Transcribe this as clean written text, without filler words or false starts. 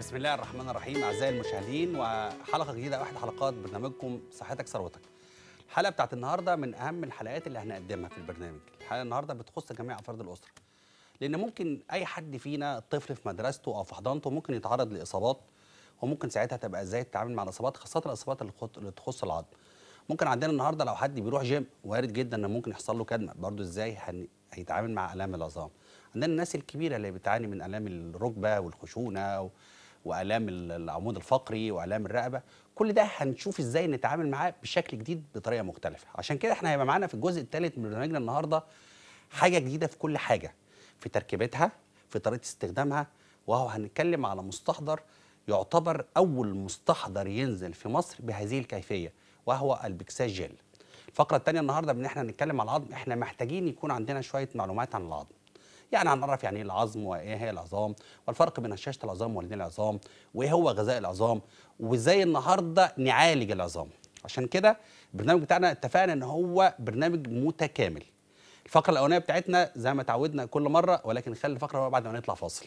بسم الله الرحمن الرحيم. أعزائي المشاهدين، وحلقة جديدة واحدة حلقات برنامجكم صحتك ثروتك. الحلقة بتاعت النهاردة من أهم الحلقات اللي هنقدمها في البرنامج. الحلقة النهاردة بتخص جميع أفراد الأسرة، لأن ممكن أي حد فينا طفل في مدرسته أو في حضانته ممكن يتعرض لإصابات، وممكن ساعتها تبقى إزاي تتعامل مع الإصابات، خاصة الإصابات اللي تخص العظم. ممكن عندنا النهاردة لو حد بيروح جيم وارد جدا إن ممكن يحصل له كدمة، برضه إزاي هيتعامل مع آلام العظام. عندنا الناس الكبيرة اللي بتعاني من آلام الركبة والخشونة وآلام العمود الفقري وآلام الرقبة، كل ده هنشوف ازاي نتعامل معاه بشكل جديد بطريقة مختلفة. عشان كده احنا هيبقى معانا في الجزء الثالث من برنامجنا النهاردة حاجة جديدة في كل حاجة، في تركيبتها، في طريقة استخدامها، وهو هنتكلم على مستحضر يعتبر أول مستحضر ينزل في مصر بهذه الكيفية، وهو البيكساجيل. الفقرة الثانية النهاردة بإن احنا هنتكلم على العظم، احنا محتاجين يكون عندنا شوية معلومات عن العظم. يعني هنعرف يعني ايه العظم، وايه هي العظام، والفرق بين هشاشه العظام ووالدين العظام، وايه هو غذاء العظام، وازاي النهارده نعالج العظام. عشان كده البرنامج بتاعنا اتفقنا ان هو برنامج متكامل. الفقره الاولانيه بتاعتنا زي ما تعودنا كل مره، ولكن نخلي الفقره بعد ما نطلع فاصل.